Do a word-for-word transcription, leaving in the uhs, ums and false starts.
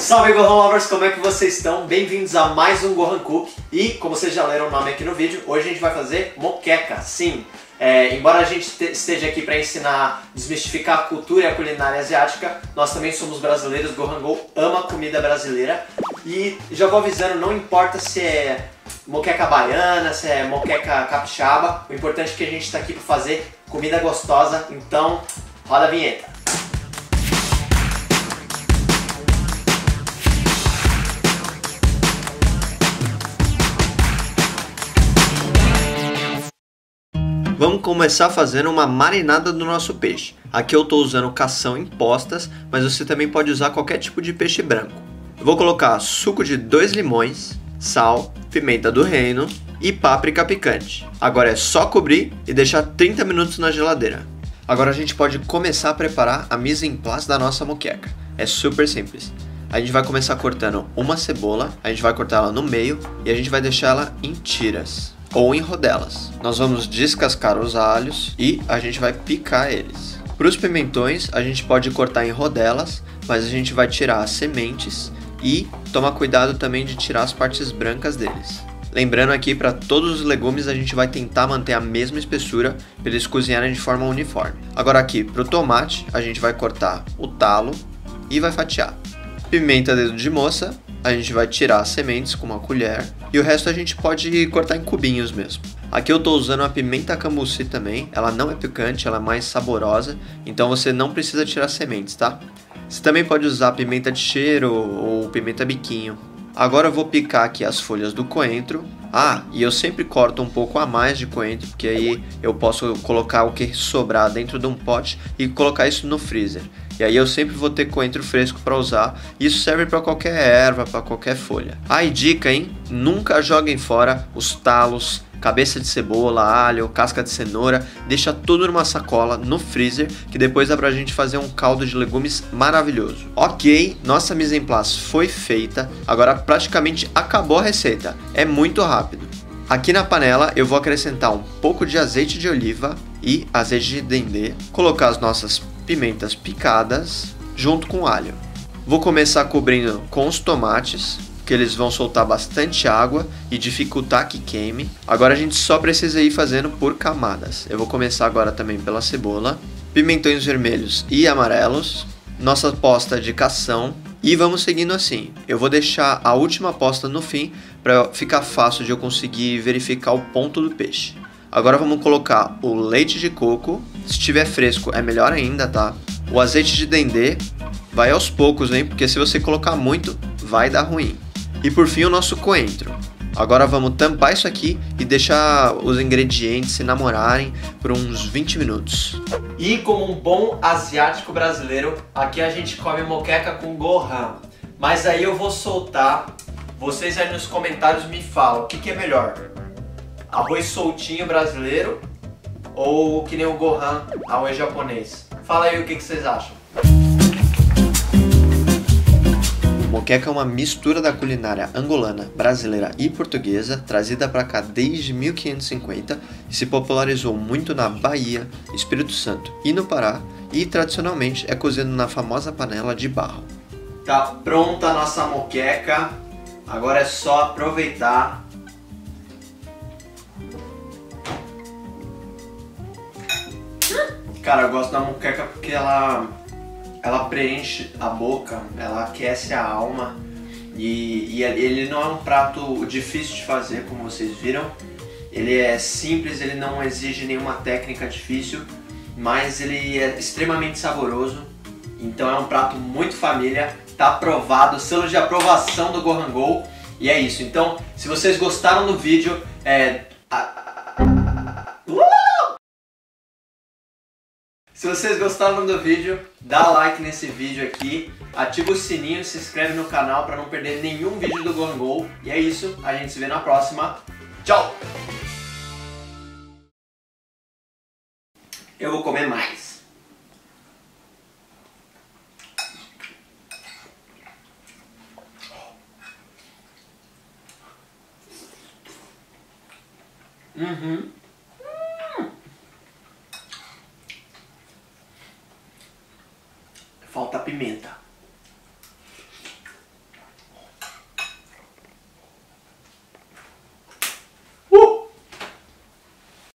Salve Gohan Lovers, como é que vocês estão? Bem-vindos a mais um Gohan Cook. E como vocês já leram o nome aqui no vídeo, hoje a gente vai fazer moqueca, sim. É, embora a gente esteja aqui para ensinar, desmistificar a cultura e a culinária asiática, nós também somos brasileiros, Gohan Go ama comida brasileira. E já vou avisando, não importa se é moqueca baiana, se é moqueca capixaba, o importante é que a gente está aqui para fazer comida gostosa, então roda a vinheta. Vamos começar fazendo uma marinada do nosso peixe. Aqui eu estou usando cação em postas, mas você também pode usar qualquer tipo de peixe branco. Eu vou colocar suco de dois limões, sal, pimenta do reino e páprica picante. Agora é só cobrir e deixar trinta minutos na geladeira. Agora a gente pode começar a preparar a mise en place da nossa moqueca. É super simples. A gente vai começar cortando uma cebola, a gente vai cortar ela no meio e a gente vai deixar ela em tiras ou em rodelas. Nós vamos descascar os alhos e a gente vai picar eles. Para os pimentões a gente pode cortar em rodelas, mas a gente vai tirar as sementes e tomar cuidado também de tirar as partes brancas deles. Lembrando aqui, para todos os legumes a gente vai tentar manter a mesma espessura para eles cozinharem de forma uniforme. Agora aqui para o tomate a gente vai cortar o talo e vai fatiar. Pimenta dedo de moça, a gente vai tirar as sementes com uma colher e o resto a gente pode cortar em cubinhos mesmo. Aqui eu estou usando a pimenta cambuci também, ela não é picante, ela é mais saborosa, então você não precisa tirar sementes, tá? Você também pode usar pimenta de cheiro ou pimenta biquinho. Agora eu vou picar aqui as folhas do coentro. Ah, e eu sempre corto um pouco a mais de coentro, porque aí eu posso colocar o que sobrar dentro de um pote e colocar isso no freezer. E aí eu sempre vou ter coentro fresco para usar. Isso serve para qualquer erva, para qualquer folha. Ah, e dica, hein? Nunca joguem fora os talos, cabeça de cebola, alho, casca de cenoura. Deixa tudo numa sacola no freezer, que depois dá pra gente fazer um caldo de legumes maravilhoso. Ok, nossa mise en place foi feita. Agora praticamente acabou a receita. É muito rápido. Aqui na panela eu vou acrescentar um pouco de azeite de oliva e azeite de dendê. Colocar as nossas pimentas picadas junto com alho. Vou começar cobrindo com os tomates, que eles vão soltar bastante água e dificultar que queime. Agora a gente só precisa ir fazendo por camadas. Eu vou começar agora também pela cebola, pimentões vermelhos e amarelos, nossa posta de cação e vamos seguindo assim. Eu vou deixar a última posta no fim para ficar fácil de eu conseguir verificar o ponto do peixe. Agora vamos colocar o leite de coco, se estiver fresco é melhor ainda, tá? O azeite de dendê vai aos poucos, hein? Porque se você colocar muito vai dar ruim. E por fim o nosso coentro. Agora vamos tampar isso aqui e deixar os ingredientes se namorarem por uns vinte minutos. E como um bom asiático brasileiro, aqui a gente come moqueca com Gohan. Mas aí eu vou soltar, vocês aí nos comentários me falam o que, que é melhor. Arroz soltinho brasileiro ou que nem o Gohan, arroz japonês. Fala aí o que, que vocês acham. Moqueca é uma mistura da culinária angolana, brasileira e portuguesa, trazida para cá desde mil quinhentos e cinquenta e se popularizou muito na Bahia, Espírito Santo e no Pará, e tradicionalmente é cozido na famosa panela de barro. Tá pronta a nossa moqueca, agora é só aproveitar. Cara, eu gosto da moqueca porque ela, ela preenche a boca, ela aquece a alma e, e ele não é um prato difícil de fazer, como vocês viram. Ele é simples, ele não exige nenhuma técnica difícil, mas ele é extremamente saboroso. Então é um prato muito família, tá aprovado, selo de aprovação do Gohan Go. E é isso, então se vocês gostaram do vídeo, é... Se vocês gostaram do vídeo, dá like nesse vídeo aqui, ativa o sininho, se inscreve no canal para não perder nenhum vídeo do Gohan Go. E é isso, a gente se vê na próxima. Tchau! Eu vou comer mais. Uhum.